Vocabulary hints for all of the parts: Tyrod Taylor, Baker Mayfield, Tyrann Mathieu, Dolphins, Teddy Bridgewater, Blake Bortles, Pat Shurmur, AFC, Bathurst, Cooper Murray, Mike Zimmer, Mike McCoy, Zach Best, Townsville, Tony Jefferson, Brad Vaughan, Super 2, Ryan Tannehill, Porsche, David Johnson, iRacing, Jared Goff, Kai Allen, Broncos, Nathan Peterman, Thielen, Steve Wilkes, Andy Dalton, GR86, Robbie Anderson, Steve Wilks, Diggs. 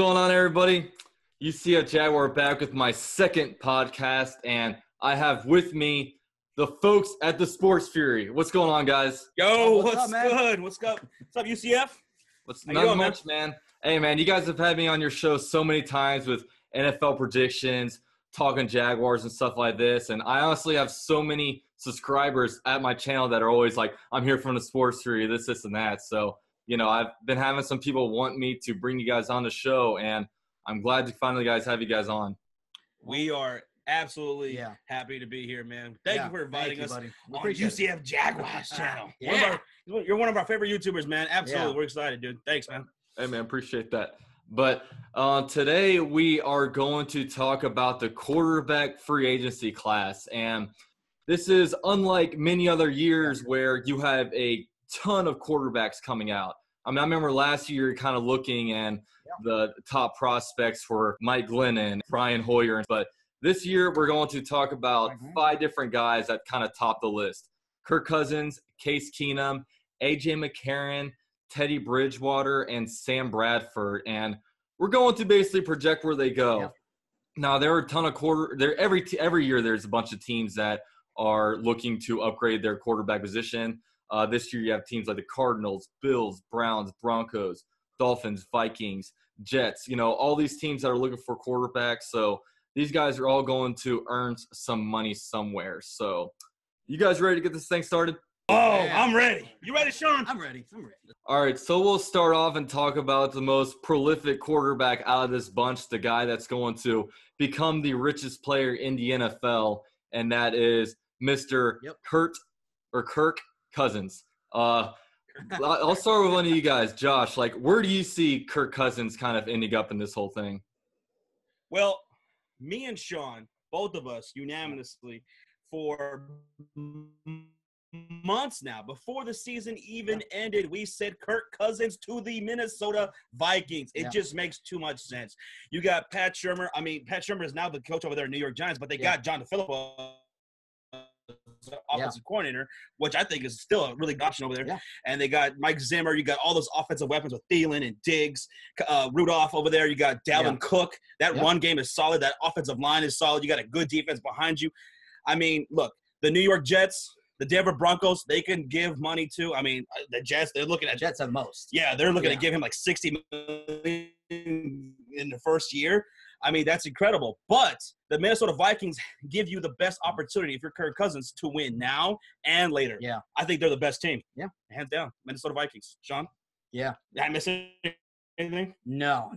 going on, everybody? UCF Jaguar back with my second podcast, and I have with me the folks at the Sports Fury. What's going on, guys? Yo, what's up, man? What's up, UCF? Not much, man. Hey, man, you guys have had me on your show so many times with NFL predictions, talking Jaguars and stuff like this, and I honestly have so many subscribers at my channel that are always like, I'm here from the Sports Fury, this, and that. So, you know, I've been having some people want me to bring you guys on the show, and I'm glad to finally have you guys on. We are absolutely happy to be here, man. Thank you for inviting us, buddy. On UCF Jaguars channel. You're one of our favorite YouTubers, man. Absolutely. Yeah. We're excited, dude. Thanks, man. Hey, man, appreciate that. But today we are going to talk about the quarterback free agency class. And this is unlike many other years where you have a ton of quarterbacks coming out. I mean, I remember last year kind of looking and the top prospects were Mike Glennon, Brian Hoyer. But this year we're going to talk about five different guys that kind of top the list. Kirk Cousins, Case Keenum, AJ McCarron, Teddy Bridgewater, and Sam Bradford, and we're going to basically project where they go. Yeah. Now, there are a ton of every year there's a bunch of teams that are looking to upgrade their quarterback position. This year you have teams like the Cardinals, Bills, Browns, Broncos, Dolphins, Vikings, Jets, you know, all these teams that are looking for quarterbacks. So these guys are all going to earn some money somewhere. So you guys ready to get this thing started? Oh, I'm ready. You ready, Sean? I'm ready. All right, so we'll start off and talk about the most prolific quarterback out of this bunch, the guy that's going to become the richest player in the NFL, and that is Mr. Kirk Cousins. I'll start with one of you guys, Josh. Like, where do you see Kirk Cousins kind of ending up in this whole thing? Well, me and Sean, both of us unanimously, for months now, before the season even ended, we said Kirk Cousins to the Minnesota Vikings. It just makes too much sense. You got Pat Shurmur. I mean, Pat Shurmur is now the coach over there in New York Giants, but they got John DeFilippo, offensive coordinator, which I think is still a really good option over there. Yeah. And they got Mike Zimmer. You got all those offensive weapons with Thielen and Diggs, Rudolph over there. You got Dalvin Cook. That run game is solid. That offensive line is solid. You got a good defense behind you. I mean, look, the New York Jets – the Denver Broncos, they can give money to. I mean, the Jets, they're looking at – Jets have most. Yeah, they're looking to give him like $60 million in the first year. I mean, that's incredible. But the Minnesota Vikings give you the best opportunity if you're Kirk Cousins to win now and later. Yeah. I think they're the best team. Yeah. Hands down. Minnesota Vikings. Sean? Yeah. Did I miss anything? No.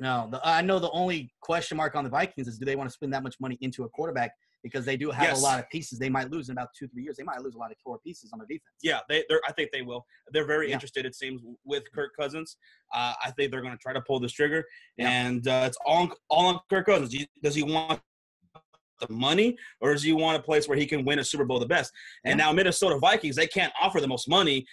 I know the only question mark on the Vikings is, do they want to spend that much money into a quarterback? Because they do have a lot of pieces. They might lose in about 2-3 years. They might lose a lot of core pieces on their defense. Yeah, I think they will. They're very interested, it seems, with Kirk Cousins. I think they're going to try to pull this trigger. Yeah. And it's all on Kirk Cousins. Does he want the money, or does he want a place where he can win a Super Bowl the best? Yeah. And now Minnesota Vikings, they can't offer the most money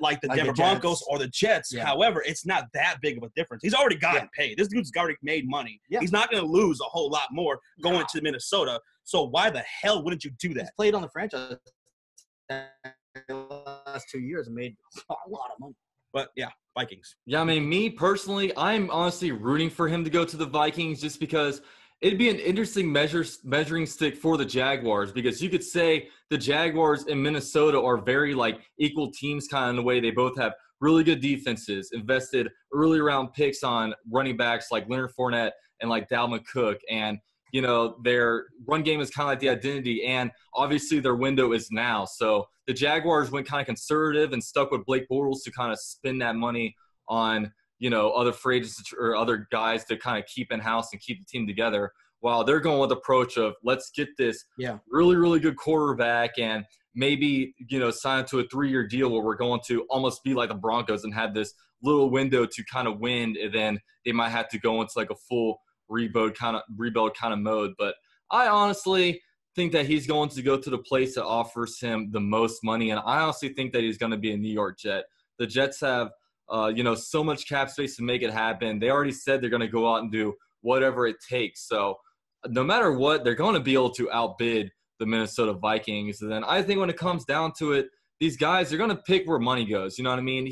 like the Denver Broncos or the Jets. Yeah. However, it's not that big of a difference. He's already gotten paid. This dude's already made money. Yeah. He's not going to lose a whole lot more going to Minnesota. So why the hell wouldn't you do that? He's played on the franchise the last 2 years and made a lot of money. But, yeah, Vikings. Yeah, I mean, me personally, I'm honestly rooting for him to go to the Vikings just because it'd be an interesting measuring stick for the Jaguars, because you could say the Jaguars and Minnesota are very, like, equal teams kind of in the way. They both have really good defenses, invested early-round picks on running backs like Leonard Fournette and like Dalvin Cook, and – you know, their run game is kind of like the identity, and obviously their window is now. So the Jaguars went kind of conservative and stuck with Blake Bortles to kind of spend that money on, you know, other free agents or other guys to kind of keep in-house and keep the team together, while they're going with the approach of, let's get this really, really good quarterback and maybe, you know, sign to a 3-year deal where we're going to almost be like the Broncos and have this little window to kind of win, and then they might have to go into like a full – rebuild kind of mode. But I honestly think that he's going to go to the place that offers him the most money, and I honestly think that he's going to be a New York Jet. The Jets have, you know, so much cap space to make it happen. They already said they're going to go out and do whatever it takes. So no matter what, they're going to be able to outbid the Minnesota Vikings. And then I think when it comes down to it, these guys, they're going to pick where money goes. You know what I mean?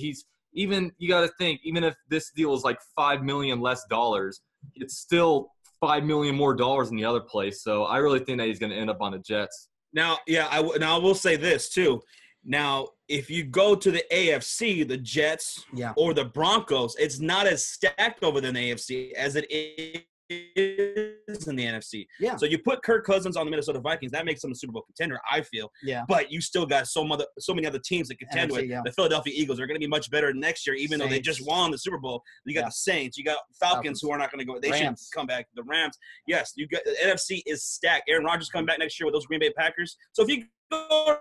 Even if this deal is like $5 million less dollars, it's still $5 million more in the other place. So I really think that he's going to end up on the Jets. Now, yeah, I will say this too. Now, if you go to the AFC, the Jets or the Broncos, it's not as stacked over the AFC as it is in the NFC. Yeah. So you put Kirk Cousins on the Minnesota Vikings, that makes them a Super Bowl contender, I feel. Yeah. But you still got so many other teams that contend with. Yeah. The Philadelphia Eagles are going to be much better next year, even though they just won the Super Bowl. You got the Saints. You got Falcons who are not going to go. They should come back. The Rams. Yes, you got the NFC is stacked. Aaron Rodgers coming back next year with those Green Bay Packers. So if you go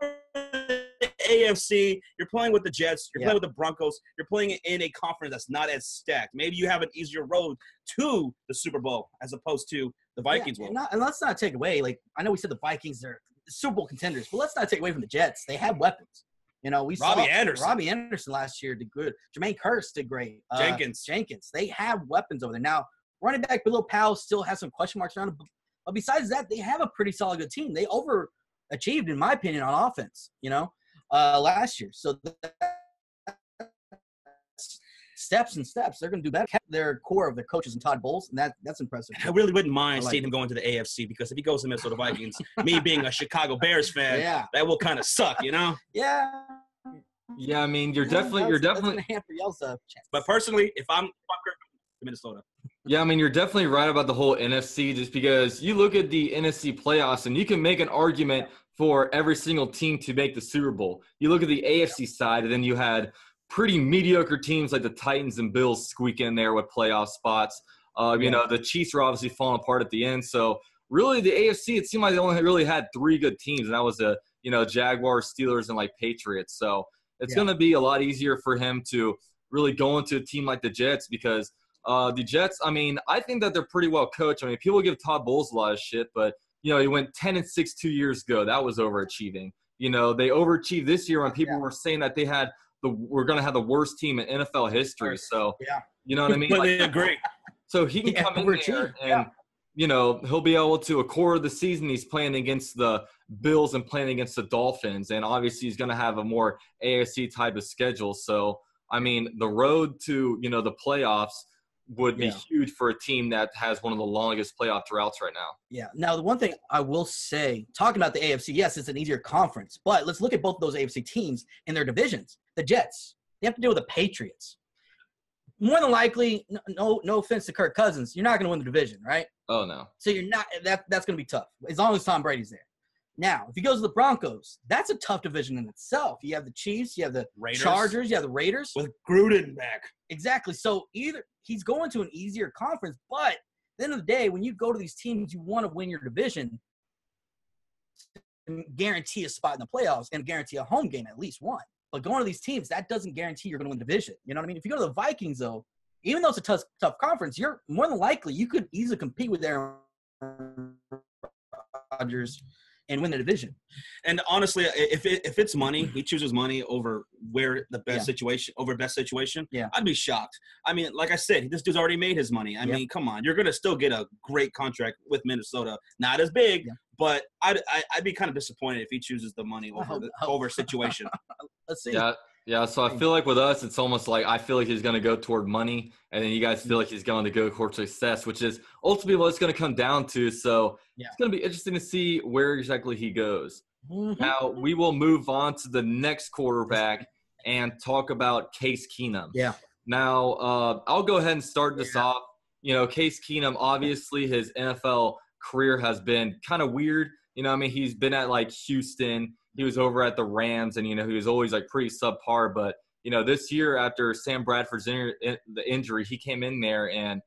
AFC, you're playing with the Jets, you're playing with the Broncos, you're playing in a conference that's not as stacked. Maybe you have an easier road to the Super Bowl as opposed to the Vikings. And let's not take away, like, I know we said the Vikings are Super Bowl contenders, but let's not take away from the Jets. They have weapons. You know, we saw Robbie Anderson last year did good. Jermaine Kearse did great. Jenkins. They have weapons over there. Now, running back Bill Powell still has some question marks around him, but besides that, they have a pretty solid good team. They overachieved, in my opinion, on offense, you know, last year. So steps and steps, they're going to do better. Kept their core of their coaches and Todd Bowles, and that's impressive. I really wouldn't mind seeing him going to the AFC, because if he goes to Minnesota Vikings, me being a Chicago Bears fan, that will kind of suck, you know? Yeah. Yeah, I mean, you're definitely going to hamper y'all's chance. But personally, if I'm to Minnesota. Yeah, I mean, you're definitely right about the whole NFC, just because you look at the NFC playoffs and you can make an argument for every single team to make the Super Bowl. You look at the AFC side, and then you had pretty mediocre teams like the Titans and Bills squeak in there with playoff spots. You know, the Chiefs were obviously falling apart at the end. So, really, the AFC, it seemed like they only really had three good teams, and that was the, you know, Jaguars, Steelers, and, like, Patriots. So, it's going to be a lot easier for him to really go into a team like the Jets, because the Jets, I mean, I think that they're pretty well coached. I mean, people give Todd Bowles a lot of shit, but you know, he went 10-6 2 years ago. That was overachieving. You know, they overachieved this year when people were saying that they had we're going to have the worst team in NFL history. So, you know what I mean? But they agree. So he can come in there and, you know, he'll be able to, a quarter of the season, he's playing against the Bills and playing against the Dolphins. And obviously he's going to have a more AFC type of schedule. So, I mean, the road to, you know, the playoffs would be huge for a team that has one of the longest playoff droughts right now. Yeah. Now, the one thing I will say, talking about the AFC, yes, it's an easier conference, but let's look at both of those AFC teams and their divisions. The Jets, they have to deal with the Patriots. More than likely, no offense to Kirk Cousins, you're not going to win the division, right? Oh, no. So you're not – that's going to be tough, as long as Tom Brady's there. Now, if he goes to the Broncos, that's a tough division in itself. You have the Chiefs, you have the Raiders. Chargers, you have the Raiders. With Gruden back. Exactly. So either he's going to an easier conference, but at the end of the day, when you go to these teams, you want to win your division and guarantee a spot in the playoffs and guarantee a home game, at least one. But going to these teams, that doesn't guarantee you're going to win the division. You know what I mean? If you go to the Vikings, though, even though it's a tough conference, you're more than likely you could easily compete with Aaron Rodgers and win the division. And honestly, if it's money, he chooses money over best situation. Yeah. I'd be shocked. I mean, like I said, this dude's already made his money. I mean, come on, you're gonna still get a great contract with Minnesota. Not as big, but I'd be kind of disappointed if he chooses the money over situation. Let's see. Yeah. So I feel like with us, it's almost like I feel like he's gonna go toward money, and then you guys feel like he's going to go toward success, which is ultimately what it's gonna come down to. So it's gonna be interesting to see where exactly he goes. Mm-hmm. Now we will move on to the next quarterback and talk about Case Keenum. Yeah. Now I'll go ahead and start this off. You know, Case Keenum, obviously his NFL career has been kind of weird. You know, I mean, he's been at like Houston. He was over at the Rams, and, you know, he was always like pretty subpar. But, you know, this year after Sam Bradford's injury, he came in there and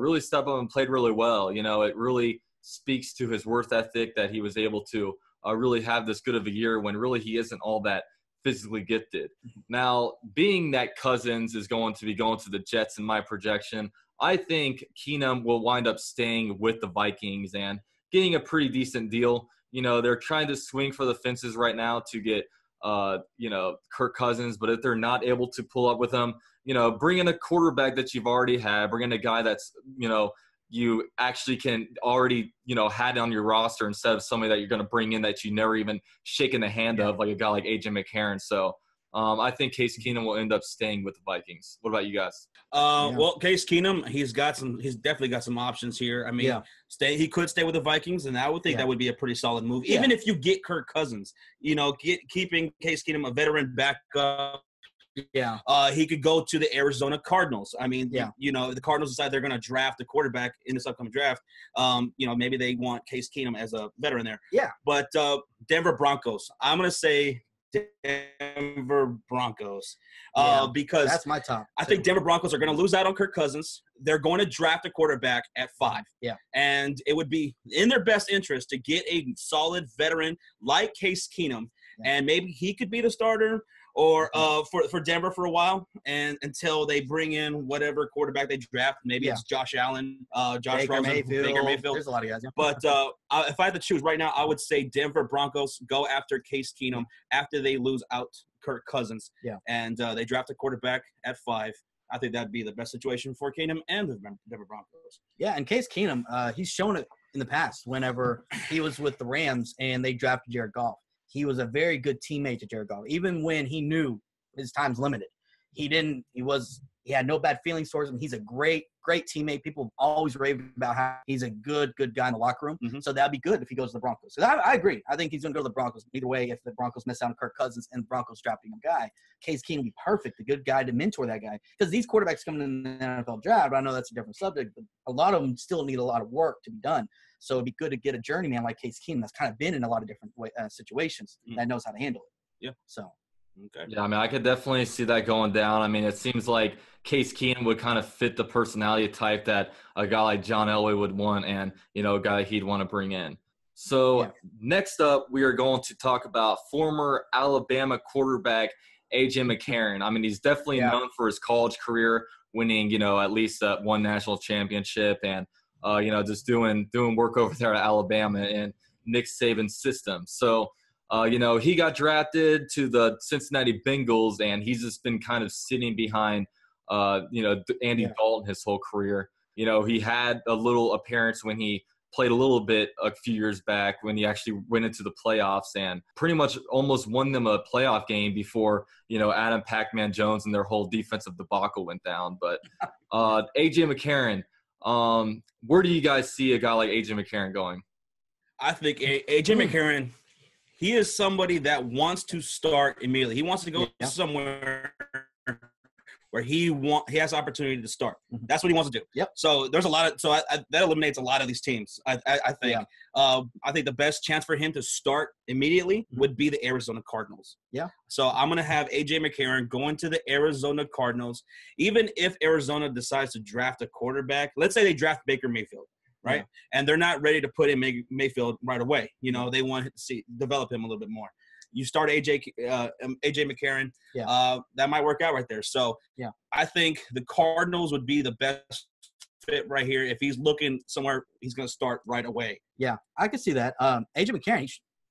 really stepped up and played really well. You know, it really speaks to his worth ethic that he was able to really have this good of a year when really he isn't all that physically gifted. Now, being that Cousins is going to be going to the Jets in my projection, I think Keenum will wind up staying with the Vikings and getting a pretty decent deal. You know, they're trying to swing for the fences right now to get, you know, Kirk Cousins. But if they're not able to pull up with him, you know, bring in a quarterback that you've already had. Bring in a guy that's, you know, you actually can already, you know, had on your roster instead of somebody that you're going to bring in that you never even shaken the hand of, like a guy like AJ McCarron. So I think Case Keenum will end up staying with the Vikings. What about you guys? Well, Case Keenum, he's definitely got some options here. I mean, he could stay with the Vikings, and I would think that would be a pretty solid move. Even if you get Kirk Cousins, keeping Case Keenum a veteran backup. He could go to the Arizona Cardinals. I mean, the Cardinals decide they're going to draft a quarterback in this upcoming draft. Maybe they want Case Keenum as a veteran there. Yeah. But Denver Broncos, I'm going to say Denver Broncos because that's my top. I think Denver Broncos are going to lose out on Kirk Cousins. They're going to draft a quarterback at 5. Yeah. And it would be in their best interest to get a solid veteran like Case Keenum, and maybe he could be the starter or for Denver for a while, and until they bring in whatever quarterback they draft. Maybe it's Josh Allen, Josh Rosen, Baker Mayfield. There's a lot of guys. Yeah. But if I had to choose right now, I would say Denver Broncos go after Case Keenum after they lose out Kirk Cousins. Yeah. And they draft a quarterback at 5. I think that would be the best situation for Keenum and the Denver Broncos. Yeah, and Case Keenum, he's shown it in the past whenever he was with the Rams and they drafted Jared Goff. He was a very good teammate to Jared Goff, even when he knew his time's limited. He had no bad feelings towards him. He's a great, great teammate. People always rave about how he's a good, good guy in the locker room. Mm-hmm. So that'd be good if he goes to the Broncos. So I agree. I think he's going to go to the Broncos. Either way, if the Broncos miss out on Kirk Cousins and the Broncos drafting a guy, Case Keenum would be perfect, a good guy to mentor that guy. Because these quarterbacks coming in the NFL draft, I know that's a different subject, but a lot of them still need a lot of work to be done. So it'd be good to get a journeyman like Case Keenum that's kind of been in a lot of different situations that knows how to handle it. Yeah. So. Okay. Yeah, I mean, I could definitely see that going down. I mean, it seems like Case Keenum would kind of fit the personality type that a guy like John Elway would want and, a guy he'd want to bring in. So next up, we are going to talk about former Alabama quarterback AJ McCarron. I mean, he's definitely known for his college career, winning, at least one national championship and, just doing work over there at Alabama and Nick Saban's system. So, he got drafted to the Cincinnati Bengals, and he's just been kind of sitting behind, Andy Dalton his whole career. He had a little appearance when he played a little bit a few years back when he actually went into the playoffs and pretty much almost won them a playoff game before, Adam Pac-Man Jones and their whole defensive debacle went down. But A.J. McCarron, where do you guys see a guy like A.J. McCarron going? I think A.J. McCarron – he is somebody that wants to start immediately. He wants to go somewhere where he has opportunity to start. That's what he wants to do. Yep. So there's a lot of that eliminates a lot of these teams. I think. I think the best chance for him to start immediately would be the Arizona Cardinals. Yeah. So I'm gonna have AJ McCarron going to the Arizona Cardinals, even if Arizona decides to draft a quarterback. Let's say they draft Baker Mayfield. Right. Yeah. And they're not ready to put in Mayfield right away. They want to develop him a little bit more. You start AJ McCarron. Yeah. That might work out right there. So I think the Cardinals would be the best fit right here. If he's looking somewhere, he's going to start right away. Yeah, I could see that. AJ McCarron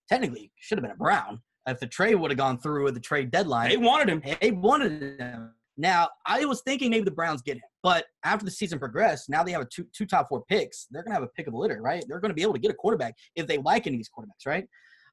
technically should have been a Brown if the trade would have gone through at the trade deadline. They wanted him. Now, I was thinking maybe the Browns get him, but after the season progressed, now they have two top 4 picks. They're going to have a pick of the litter, right? They're going to be able to get a quarterback if they like any of these quarterbacks, right?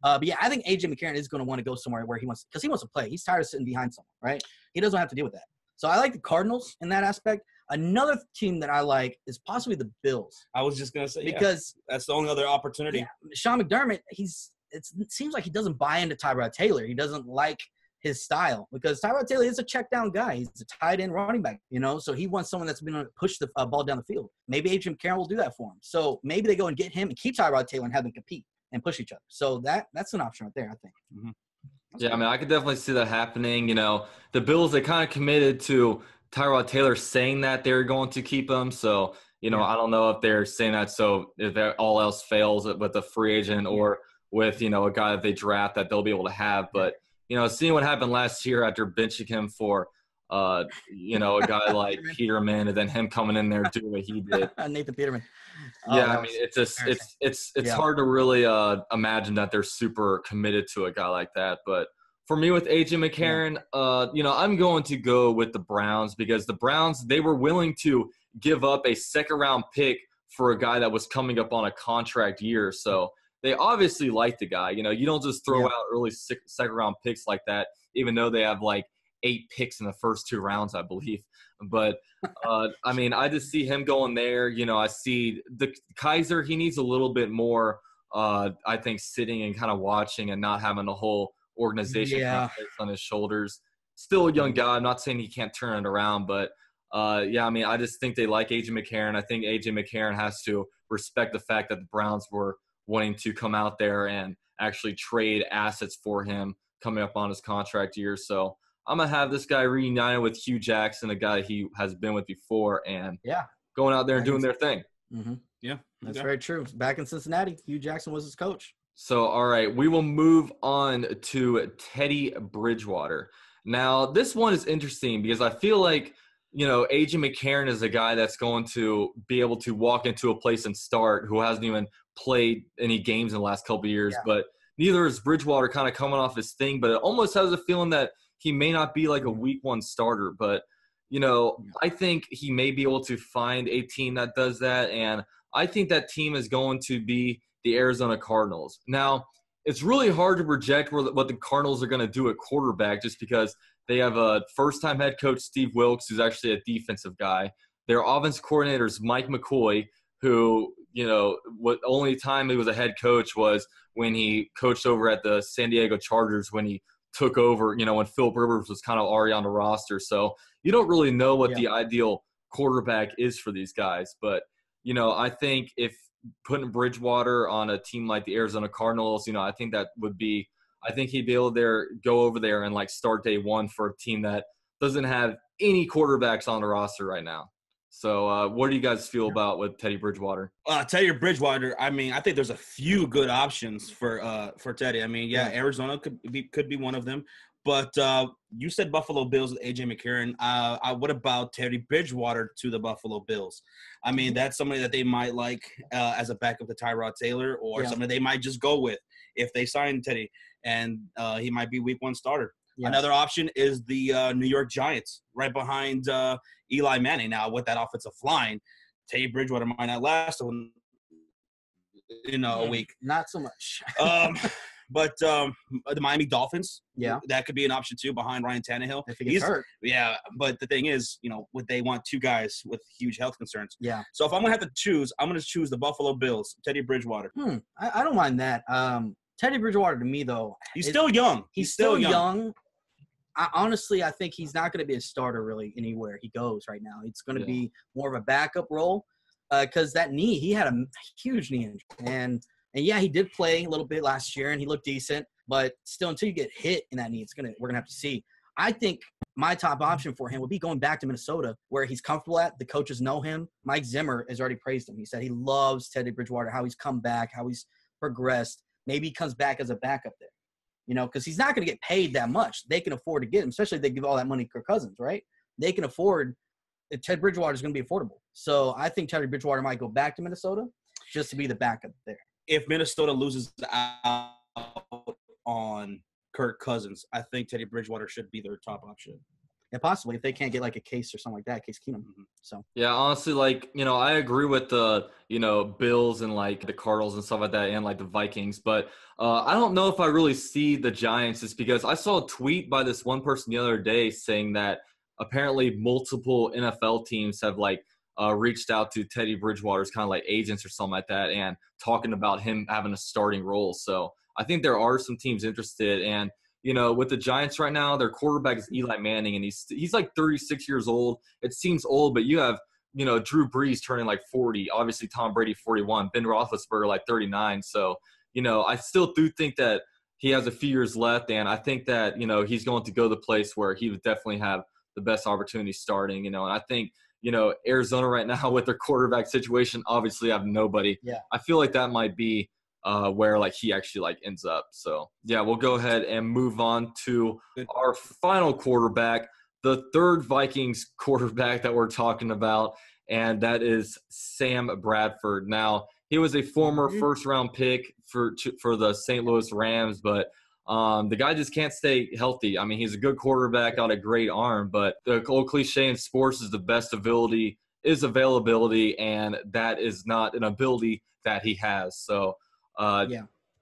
But, I think A.J. McCarron is going to want to go somewhere where he wants – because he wants to play. He's tired of sitting behind someone, right? He doesn't have to deal with that. So I like the Cardinals in that aspect. Another team that I like is possibly the Bills. I was just going to say, because that's the only other opportunity. Yeah, Sean McDermott, it seems like he doesn't buy into Tyrod Taylor. He doesn't like – his style, because Tyrod Taylor is a check down guy. He's a tight end running back, so he wants someone that's going to push the ball down the field. Maybe AJ McCarron will do that for him. So maybe they go and get him and keep Tyrod Taylor and have them compete and push each other. So that's an option right there, I think. Mm-hmm. Yeah, I mean, I could definitely see that happening. The Bills, they kind of committed to Tyrod Taylor saying that they're going to keep him. So, I don't know if they're saying that. So if all else fails with a free agent or with, a guy that they draft that they'll be able to have, but seeing what happened last year after benching him for, a guy like Peterman, and then him coming in there doing what he did. Nathan Peterman. I mean, it's just it's hard to really imagine that they're super committed to a guy like that. But for me with AJ McCarron, I'm going to go with the Browns because the Browns, they were willing to give up a second-round pick for a guy that was coming up on a contract year. So they obviously like the guy. You don't just throw out early second-round picks like that. even though they have like 8 picks in the first 2 rounds, I believe. But, I mean, I just see him going there. You know, I see the Kaiser, he needs a little bit more, I think, sitting and kind of watching and not having the whole organization on his shoulders. Still a young guy. I'm not saying he can't turn it around, but, yeah, I mean, I just think they like AJ McCarron. I think AJ McCarron has to respect the fact that the Browns were wanting to come out there and actually trade assets for him coming up on his contract year. So I'm going to have this guy reunited with Hugh Jackson, a guy he has been with before, and going out there and doing their thing. Mm-hmm. Yeah, that's very true. Back in Cincinnati, Hugh Jackson was his coach. So, all right, we will move on to Teddy Bridgewater. Now, this one is interesting because I feel like, you know, AJ McCarron is a guy that's going to be able to walk into a place and start, who hasn't even played any games in the last couple of years. Yeah. But neither is Bridgewater, kind of coming off his thing. But it almost has a feeling that he may not be like a week 1 starter. But, you know, I think he may be able to find a team that does that. And I think that team is going to be the Arizona Cardinals. Now, it's really hard to project what the Cardinals are going to do at quarterback, just because they have a first-time head coach, Steve Wilks, who's actually a defensive guy. Their offense coordinator is Mike McCoy, who, you know, what only time he was a head coach was when he coached over at the San Diego Chargers, when he took over, you know, when Philip Rivers was kind of already on the roster. So you don't really know what the ideal quarterback is for these guys. But, you know, I think if putting Bridgewater on a team like the Arizona Cardinals, you know, I think that would be – I think he'd be able to go over there and, like, start day 1 for a team that doesn't have any quarterbacks on the roster right now. So what do you guys feel about with Teddy Bridgewater? Teddy Bridgewater, I mean, I think there's a few good options for Teddy. I mean, Arizona could be one of them. But you said Buffalo Bills with A.J. McCarron. What about Teddy Bridgewater to the Buffalo Bills? I mean, that's somebody that they might like as a backup to Tyrod Taylor, or somebody they might just go with if they sign Teddy, and he might be week 1 starter. Yeah. Another option is the New York Giants, right behind Eli Manning. Now, with that offensive line, Teddy Bridgewater might not last a week. Not so much. But the Miami Dolphins, that could be an option too, behind Ryan Tannehill. If he gets hurt. Yeah, but the thing is, you know, would they want 2 guys with huge health concerns? Yeah. So if I'm going to have to choose, I'm going to choose the Buffalo Bills, Teddy Bridgewater. I don't mind that. Teddy Bridgewater, to me, though. He's still young. He's still young. I think he's not going to be a starter really anywhere he goes right now. It's going to be more of a backup role because that knee, he had a huge knee injury. And yeah, he did play a little bit last year, and he looked decent. But still, until you get hit in that knee, we're gonna have to see. I think my top option for him would be going back to Minnesota, where he's comfortable at. The coaches know him. Mike Zimmer has already praised him. He said he loves Teddy Bridgewater, how he's come back, how he's progressed. Maybe he comes back as a backup there, you know, because he's not gonna get paid that much. They can afford to get him, especially if they give all that money to Kirk Cousins, right? They can afford. Ted Bridgewater is gonna be affordable, so I think Teddy Bridgewater might go back to Minnesota just to be the backup there. If Minnesota loses out on Kirk Cousins, I think Teddy Bridgewater should be their top option. And possibly if they can't get like a Case or something like that, Case Keenum. So yeah, honestly, like, you know, I agree with the, you know, Bills and like the Cardinals and stuff like that, and like the Vikings, but I don't know if I really see the Giants, just because I saw a tweet by this one person the other day saying that apparently multiple NFL teams have like reached out to Teddy Bridgewater's kind of like agents or something like that, and talking about him having a starting role. So I think there are some teams interested. And, you know, with the Giants right now, their quarterback is Eli Manning, and he's like 36 years old. It seems old, but you have, you know, Drew Brees turning like 40, obviously Tom Brady 41, Ben Roethlisberger like 39. So, you know, I still do think that he has a few years left, and I think that, you know, he's going to go to the place where he would definitely have the best opportunity starting, you know. And I think, you know, Arizona right now with their quarterback situation, obviously have nobody. Yeah. I feel like that might be where like he actually like ends up. So yeah, we'll go ahead and move on to our final quarterback, the third Vikings quarterback that we're talking about, and that is Sam Bradford. Now, he was a former first-round pick for the St. Louis Rams, but the guy just can't stay healthy. I mean, he's a good quarterback, got a great arm, but the old cliche in sports is the best ability is availability, and that is not an ability that he has. So,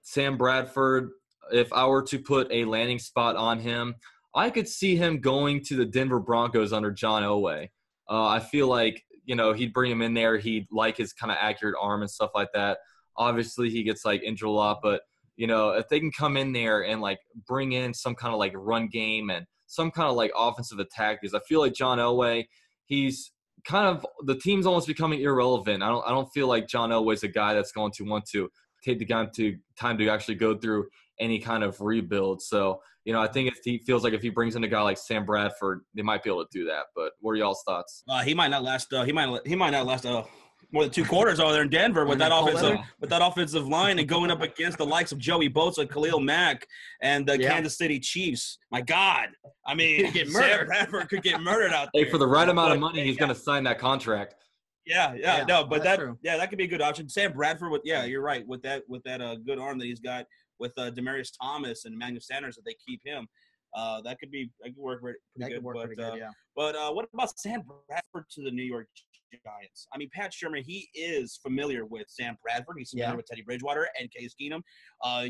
Sam Bradford, if I were to put a landing spot on him, I could see him going to the Denver Broncos under John Elway. I feel like, you know, he'd bring him in there. He'd like his kind of accurate arm and stuff like that. Obviously, he gets, like, injured a lot. But, you know, if they can come in there and, like, bring in some kind of, like, run game and some kind of, like, offensive attack, because I feel like John Elway, he's kind of – the team's almost becoming irrelevant. I don't feel like John Elway's a guy that's going to want to take the time to actually go through any kind of rebuild. So, you know, I think if he feels like if he brings in a guy like Sam Bradford, they might be able to do that. But what are y'all's thoughts? He might not last. He might not last more than two quarters over there in Denver with that offensive line and going up against the likes of Joey Bosa, Khalil Mack, and the Kansas City Chiefs. My God, I mean, Sam Bradford could get murdered out there. Hey, for the right amount of money, he's going to sign that contract. That could be a good option. Sam Bradford, you're right with that good arm that he's got. With Demarius Thomas and Emmanuel Sanders, if they keep him, that could work pretty good. But what about Sam Bradford to the New York Giants? I mean, Pat Shurmur, he is familiar with Sam Bradford. He's familiar with Teddy Bridgewater and Case Keenum.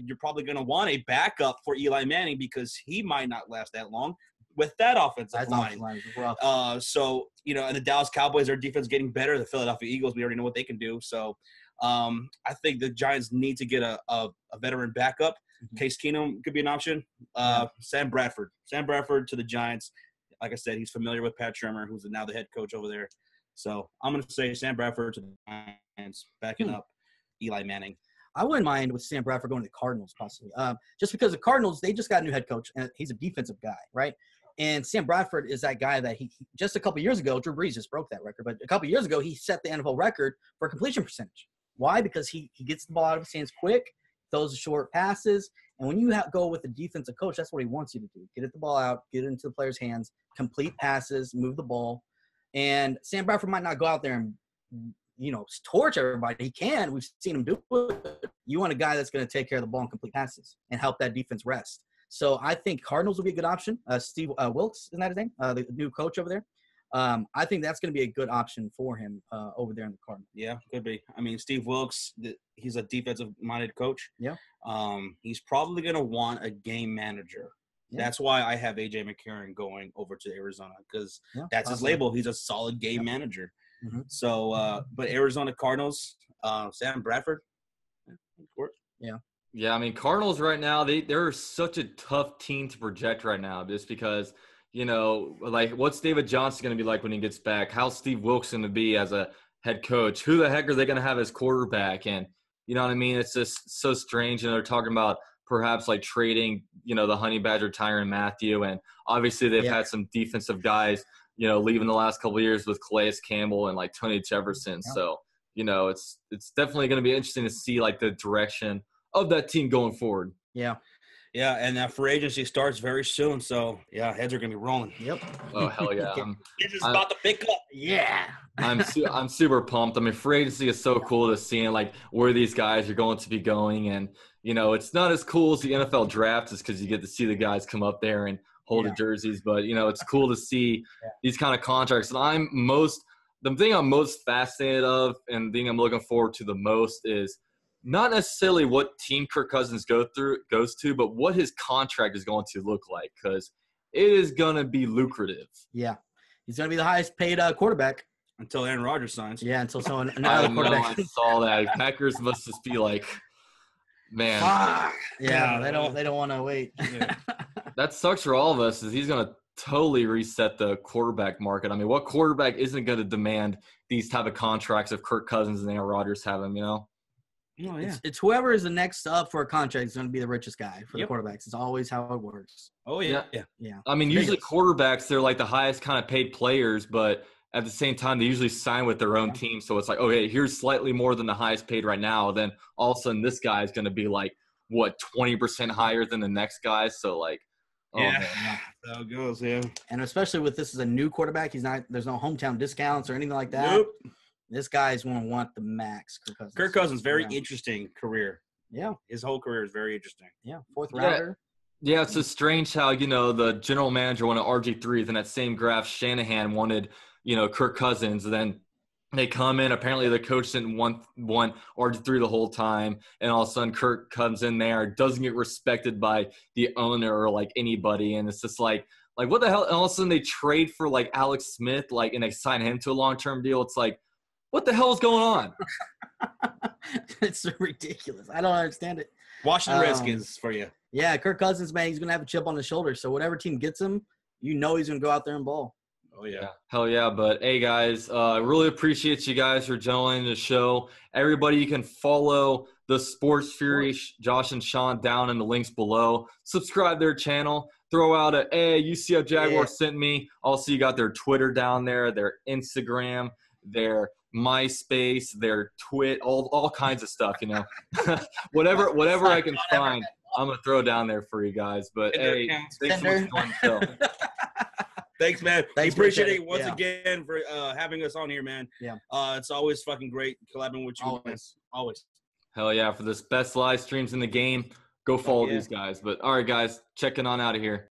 You're probably going to want a backup for Eli Manning because he might not last that long with that offensive line. So, you know, and the Dallas Cowboys, their defense getting better. The Philadelphia Eagles, we already know what they can do. So, I think the Giants need to get a veteran backup. Mm-hmm. Case Keenum could be an option. Sam Bradford to the Giants. Like I said, he's familiar with Pat Shurmur, who's now the head coach over there. So I'm going to say Sam Bradford to the Giants, backing up Eli Manning. I wouldn't mind with Sam Bradford going to the Cardinals possibly, just because the Cardinals, they just got a new head coach, and he's a defensive guy, right? And Sam Bradford is that guy that he just a couple years ago, Drew Brees just broke that record, but a couple years ago he set the NFL record for completion percentage. Why? Because he gets the ball out of his hands quick, throws the short passes, and when you go with a defensive coach, that's what he wants you to do. Get the ball out, get it into the player's hands, complete passes, move the ball. And Sam Bradford might not go out there and, you know, torch everybody. He can. We've seen him do it. You want a guy that's going to take care of the ball and complete passes and help that defense rest. So I think Cardinals will be a good option. Steve Wilkes, isn't that his name? The new coach over there. I think that's going to be a good option for him over there in the Cardinals. Yeah, could be. I mean, Steve Wilkes, he's a defensive-minded coach. Yeah. He's probably going to want a game manager. Yeah. That's why I have AJ McCarron going over to Arizona because that's his label. He's a solid game manager. Mm-hmm. So, but Arizona Cardinals, Sam Bradford, of course. Yeah. Yeah, I mean, Cardinals right now, they're such a tough team to project right now just because – you know, like what's David Johnson going to be like when he gets back? How's Steve Wilkes going to be as a head coach? Who the heck are they going to have as quarterback? And you know what I mean? It's just so strange. And they're talking about perhaps like trading, you know, the Honey Badger Tyrann Mathieu. And obviously they've had some defensive guys, you know, leaving the last couple of years with Calais Campbell and like Tony Jefferson. Yeah. So, you know, it's definitely going to be interesting to see like the direction of that team going forward. Yeah. Yeah, and that free agency starts very soon, so, heads are going to be rolling. Yep. Oh, hell yeah. This is about to pick up. Yeah. I'm super pumped. I mean, free agency is so cool to see and, like, where these guys are going to be going. And, you know, it's not as cool as the NFL draft just because you get to see the guys come up there and hold the jerseys. But, you know, it's cool to see these kind of contracts. And the thing I'm most fascinated of and the thing I'm looking forward to the most is not necessarily what team Kirk Cousins goes to, but what his contract is going to look like because it is going to be lucrative. Yeah. He's going to be the highest-paid quarterback. Until Aaron Rodgers signs. Yeah, until someone – another quarterback. I saw that. Packers must just be like, man. Yeah, they don't want to wait. That sucks for all of us is he's going to totally reset the quarterback market. I mean, what quarterback isn't going to demand these type of contracts if Kirk Cousins and Aaron Rodgers have them, you know? Oh, yeah. It's whoever is the next up for a contract is going to be the richest guy for the quarterbacks. It's always how it works. Oh, yeah. I mean, usually quarterbacks, they're like the highest kind of paid players, but at the same time, they usually sign with their own team. So it's like, okay, here's slightly more than the highest paid right now. Then all of a sudden, this guy is going to be like, 20% higher than the next guy. So, like, that's how it goes, And especially with this is a new quarterback, there's no hometown discounts or anything like that. Nope. This guy's going to want the max. Kirk Cousins, very interesting career. Yeah. His whole career is very interesting. Yeah. Fourth rounder. Yeah, it's just strange how, you know, the general manager wanted RG3, then that same graph Shanahan wanted, you know, Kirk Cousins, and then They come in. Apparently, the coach didn't want RG3 the whole time, and all of a sudden, Kirk comes in there, doesn't get respected by the owner or like anybody, and it's just like what the hell? And all of a sudden, they trade for like Alex Smith, like, and they sign him to a long-term deal. It's like, what the hell is going on? It's so ridiculous. I don't understand it. Washington Redskins for you. Yeah, Kirk Cousins, man, he's gonna have a chip on his shoulder. So whatever team gets him, you know he's gonna go out there and ball. Oh, yeah. Hell yeah. But, hey, guys, I really appreciate you guys for joining the show. Everybody, you can follow the Sports Fury, Josh and Sean, down in the links below. Subscribe to their channel. Throw out a, hey, UCF Jaguar sent me. Also, you got their Twitter down there, their Instagram, their MySpace, their Twit, all kinds of stuff, you know. whatever I can find, I'm going to throw down there for you guys. But, hey, thanks so much for joining the show. Thanks, man. Thanks, we appreciate it once again for having us on here, man. Yeah. It's always fucking great collabing with you. Always. Hell yeah. For this best live streams in the game, go follow these guys. But all right, guys, checking on out of here.